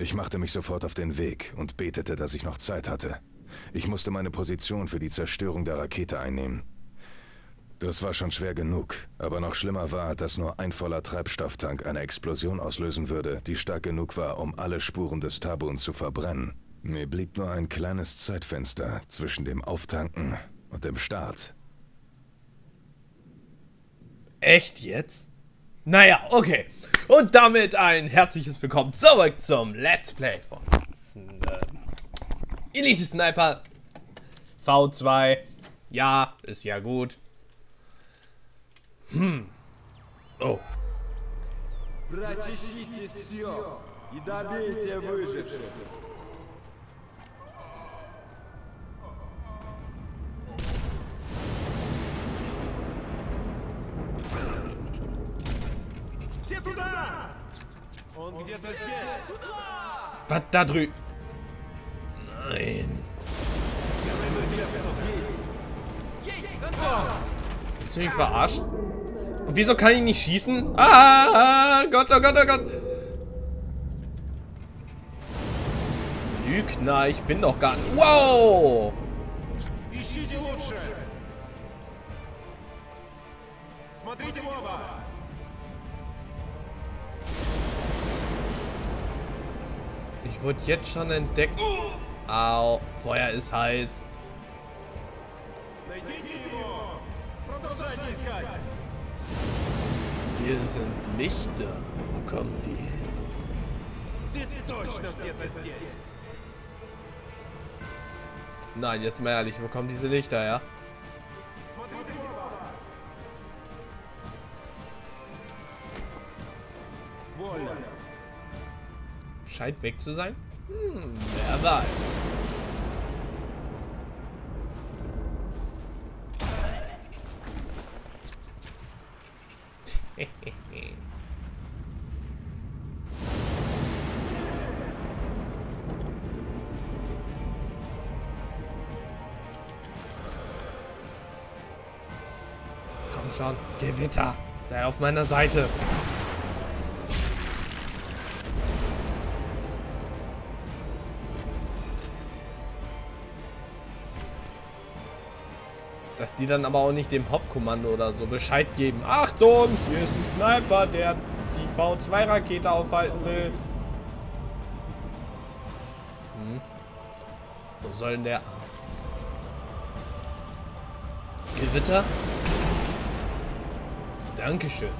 Ich machte mich sofort auf den Weg und betete, dass ich noch Zeit hatte. Ich musste meine Position für die Zerstörung der Rakete einnehmen. Das war schon schwer genug, aber noch schlimmer war, dass nur ein voller Treibstofftank eine Explosion auslösen würde, die stark genug war, um alle Spuren des Tabuns zu verbrennen. Mir blieb nur ein kleines Zeitfenster zwischen dem Auftanken und dem Start. Echt jetzt? Naja, okay. Und damit ein herzliches Willkommen zurück zum Let's Play von Elite Sniper V2. Ja, ist ja gut. Oh. Was da drüben? Nein. Willst du mich verarschen? Und wieso kann ich nicht schießen? Ah, Gott, oh Gott, oh Gott. Lügner, ich bin doch gar nicht. Wow! Ich wurde jetzt schon entdeckt. Au, Feuer ist heiß. Hier sind Lichter. Wo kommen die hin? Nein, jetzt mal ehrlich, wo kommen diese Lichter her? Scheint weg zu sein? Hm, wer weiß. Komm schon, Gewitter, sei auf meiner Seite. Dass die dann aber auch nicht dem Hauptkommando oder so Bescheid geben. Achtung, hier ist ein Sniper, der die V2-Rakete aufhalten will. Hm. Wo soll denn der... Gewitter? Dankeschön.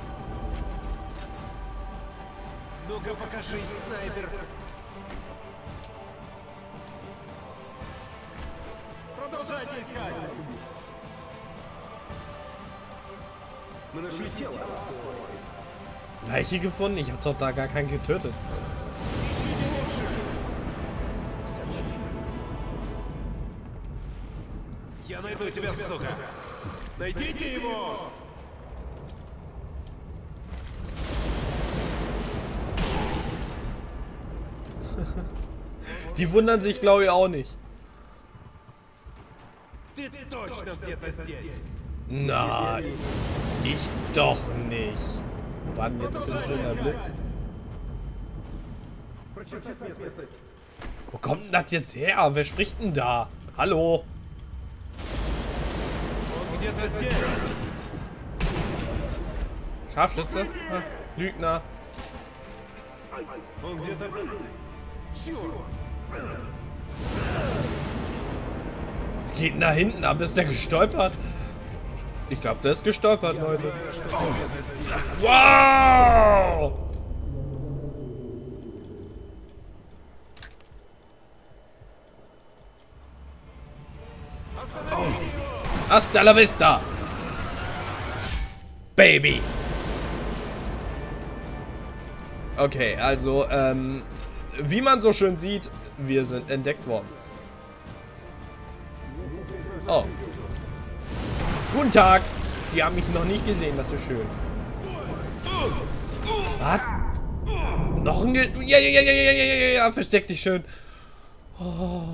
Leiche gefunden? Ich hab doch da gar keinen getötet. Die wundern sich, glaube ich, auch nicht. Nein, ich doch nicht. Wann jetzt ist schon der Blitz? Wo kommt denn das jetzt her? Wer spricht denn da? Hallo? Scharfschütze? Lügner. Was geht denn da hinten ab? Ist der gestolpert? Ich glaube, der ist gestolpert, Leute. Oh. Wow! Oh. Hasta la vista! Baby! Okay, also, wie man so schön sieht, wir sind entdeckt worden. Oh. Guten Tag! Die haben mich noch nicht gesehen, das ist schön. Was? Noch ein... Ja, versteck dich schön. Oh.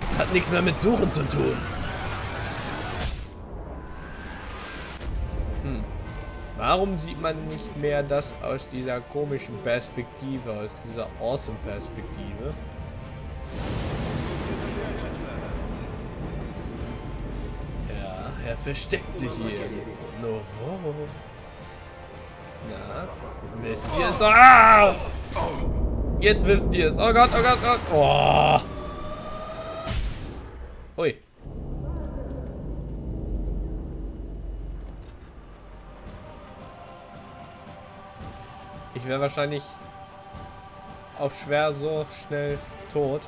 Das hat nichts mehr mit Suchen zu tun. Hm. Warum sieht man nicht mehr das aus dieser komischen Perspektive, aus dieser Awesome-Perspektive? Ja, er versteckt sich hier. Nur wo? Na, wisst ihr es? Ah! Jetzt wisst ihr es. Oh Gott, oh Gott, oh Gott. Oh. Ui. Ich wäre wahrscheinlich auf schwer so schnell tot.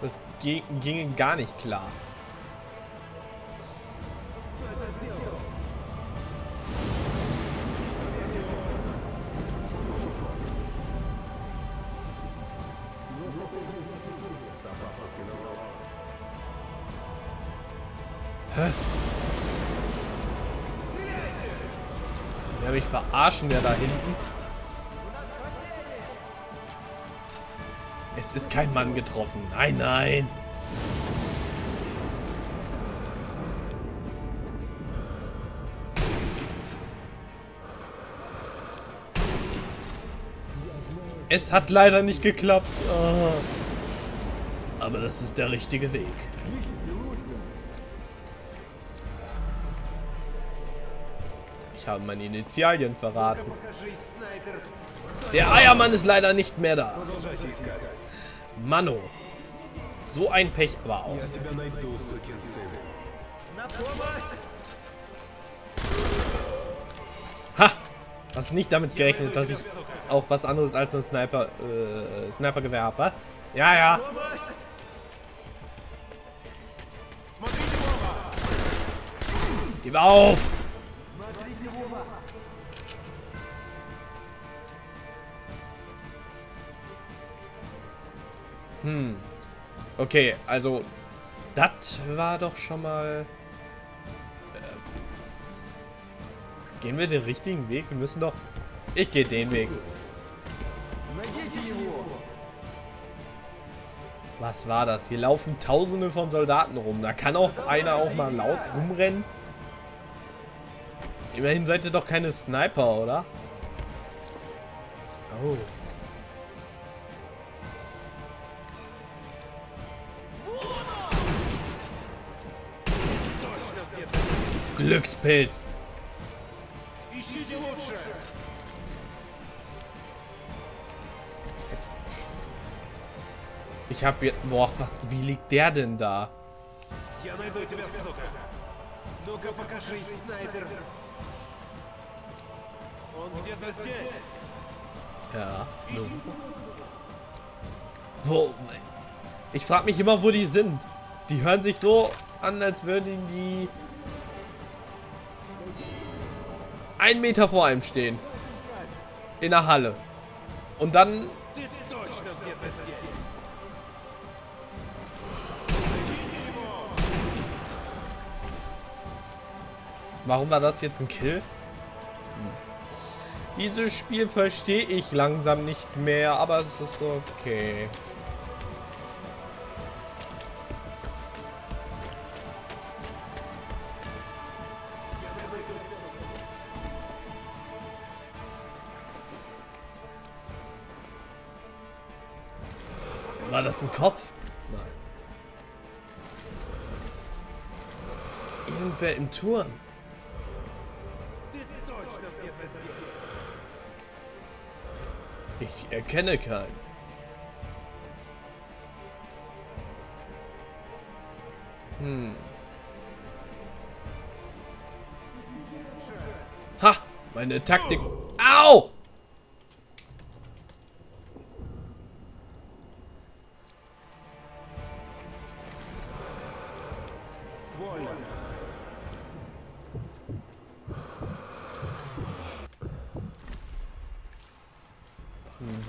Das ging gar nicht klar. Hä? Ja, mich verarschen ja da hinten. Es ist kein Mann getroffen. Nein, nein. Es hat leider nicht geklappt. Aber das ist der richtige Weg. Ich habe meine Initialien verraten. Der Eiermann ist leider nicht mehr da. Mano. So ein Pech aber auch. Ha! Hast nicht damit gerechnet, dass ich auch was anderes als ein Snipergewehr habe? Ja, ja. Gib auf! Okay, also das war doch schon mal... Gehen wir den richtigen Weg? Wir müssen doch... Ich gehe den Weg. Was war das? Hier laufen Tausende von Soldaten rum. Da kann auch einer auch mal laut rumrennen. Immerhin seid ihr doch keine Sniper, oder? Oh. Glückspilz. Ich hab jetzt... Boah, was... Wie liegt der denn da? Ja. Wo? Ich frag mich immer, wo die sind. Die hören sich so an, als würden die... 1 Meter vor einem stehen. In der Halle. Und dann... Warum war das jetzt ein Kill? Dieses Spiel verstehe ich langsam nicht mehr, aber es ist okay. War das ein Kopf? Nein. Irgendwer im Turm. Ich erkenne keinen. Ha! Meine Taktik... Au!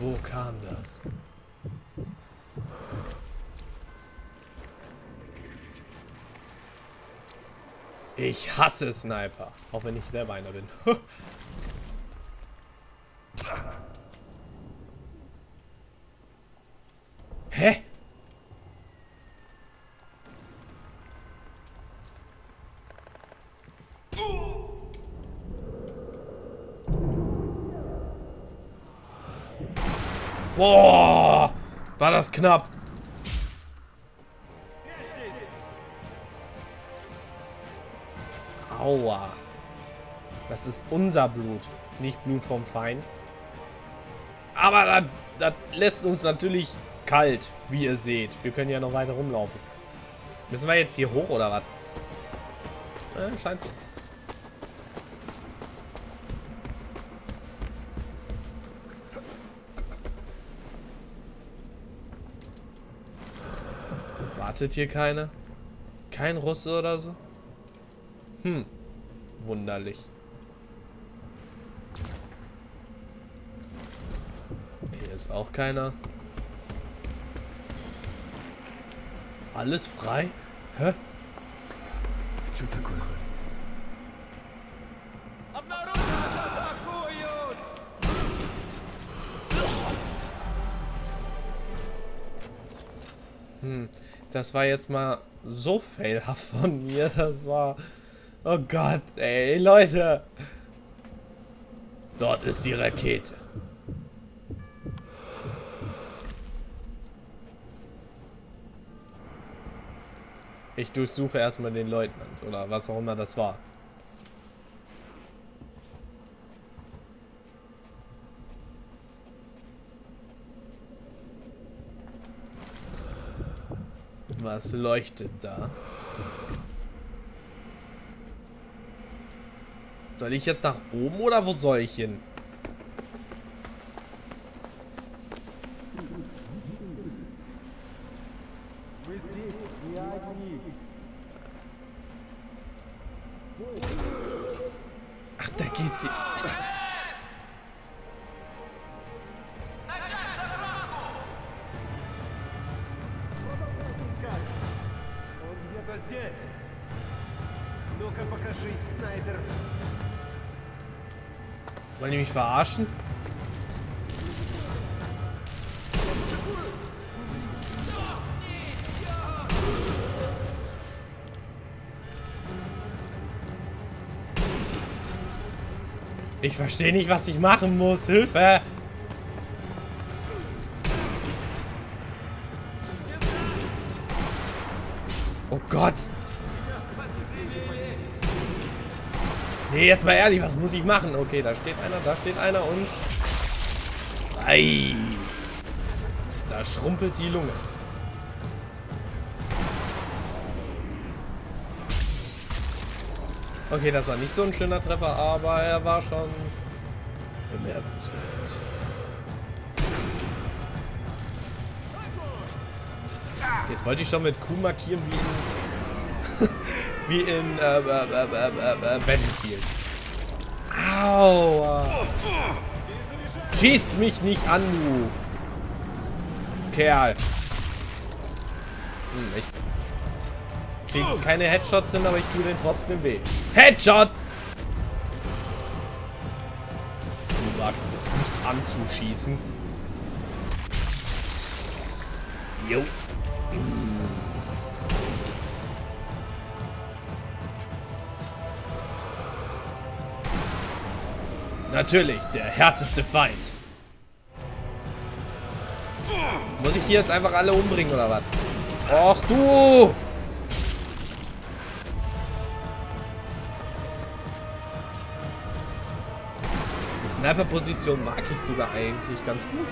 Wo kam das? Ich hasse Sniper. Auch wenn ich selber einer bin. Hä? Boah, war das knapp. Aua. Das ist unser Blut, nicht Blut vom Feind. Aber das lässt uns natürlich kalt, wie ihr seht. Wir können ja noch weiter rumlaufen. Müssen wir jetzt hier hoch oder was? Ja, scheint so. Wartet hier keiner? Kein Russe oder so? Hm. Wunderlich. Hier ist auch keiner. Alles frei? Hä? Hm. Das war jetzt mal so failhaft von mir. Das war... Oh Gott, ey, Leute. Dort ist die Rakete. Ich durchsuche erstmal den Leutnant oder was auch immer das war. Was leuchtet da? Soll ich jetzt nach oben oder wo soll ich hin? Ach, da geht's hier. Wollen die mich verarschen? Ich verstehe nicht, was ich machen muss. Hilfe! Oh Gott! Nee, jetzt mal ehrlich, was muss ich machen? Okay, da steht einer und... Ei! Da schrumpelt die Lunge. Okay, das war nicht so ein schöner Treffer, aber er war schon... bemerkenswert. Jetzt wollte ich schon mit Q markieren, wie ihn... Wie in Battlefield. Aua. Schieß mich nicht an, du Kerl. Ich kriege keine Headshots hin, aber ich tue den trotzdem weh. Headshot! Du wagst es nicht anzuschießen. Jo. Natürlich, der härteste Feind. Muss ich hier jetzt einfach alle umbringen, oder was? Och, du! Die Sniper-Position mag ich sogar eigentlich ganz gut.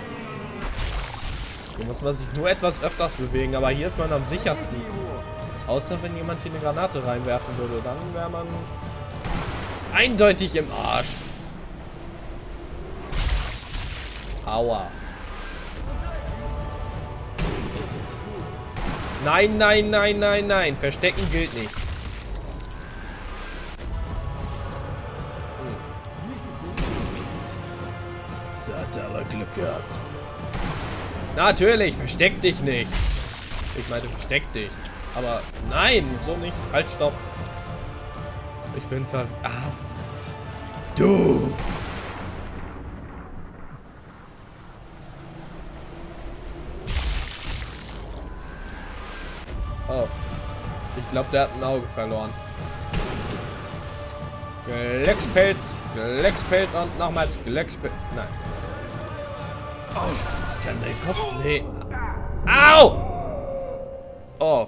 Hier muss man sich nur etwas öfters bewegen, aber hier ist man am sichersten. Außer wenn jemand hier eine Granate reinwerfen würde, dann wäre man eindeutig im Arsch. Aua. Nein, nein, nein, nein, nein. Verstecken gilt nicht. Da hat er aber Glück gehabt. Natürlich, versteck dich nicht. Ich meinte, versteck dich. Aber nein, so nicht. Halt, stopp. Ich bin ver... Ah. Du... Oh. Ich glaube, der hat ein Auge verloren. Glückspilz und nochmals Glückspilz. Nein. Ich kann deinen Kopf sehen. Au! Oh.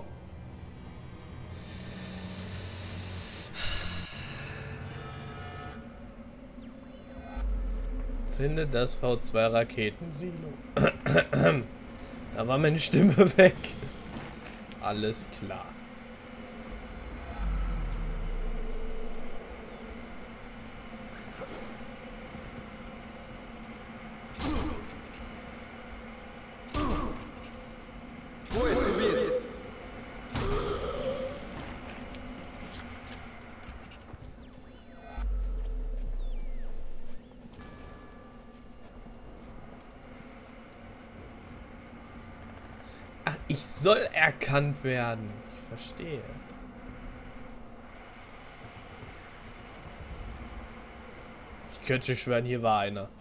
Finde das V2-Raketensilo. Da war meine Stimme weg. Alles klar. Ich soll erkannt werden. Ich verstehe. Ich könnte schwören, hier war einer.